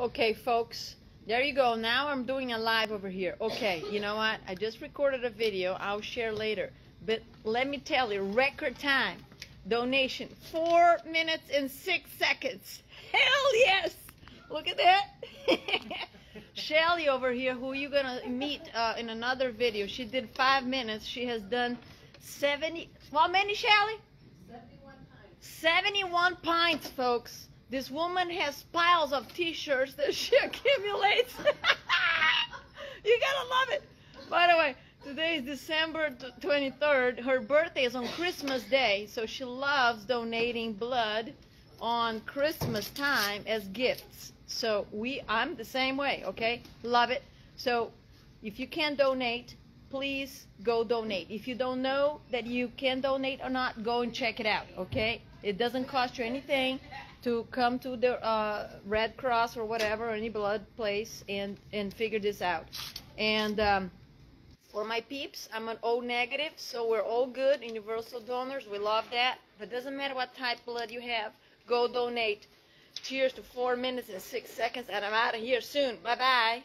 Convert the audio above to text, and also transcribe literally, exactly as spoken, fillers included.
Okay, folks, there you go. Now I'm doing a live over here. Okay, you know what? I just recorded a video. I'll share later. But let me tell you, record time, donation, four minutes and six seconds. Hell yes! Look at that. Shelly over here, who you're gonna meet uh, in another video. She did five minutes. She has done seventy. How many, Shelly? Seventy-one pints. Seventy-one pints, folks. This woman has piles of T-shirts that she accumulates. You gotta love it. By the way, today is December twenty-third. Her birthday is on Christmas Day, so she loves donating blood on Christmas time as gifts. So we, I'm the same way, okay? Love it. So if you can donate, please go donate. If you don't know that you can donate or not, go and check it out, okay? It doesn't cost you anything to come to the uh, Red Cross or whatever, or any blood place, and, and figure this out. And um, for my peeps, I'm an O negative, so we're all good, universal donors. We love that. But it doesn't matter what type of blood you have, go donate. Cheers to four minutes and six seconds, and I'm out of here soon. Bye-bye.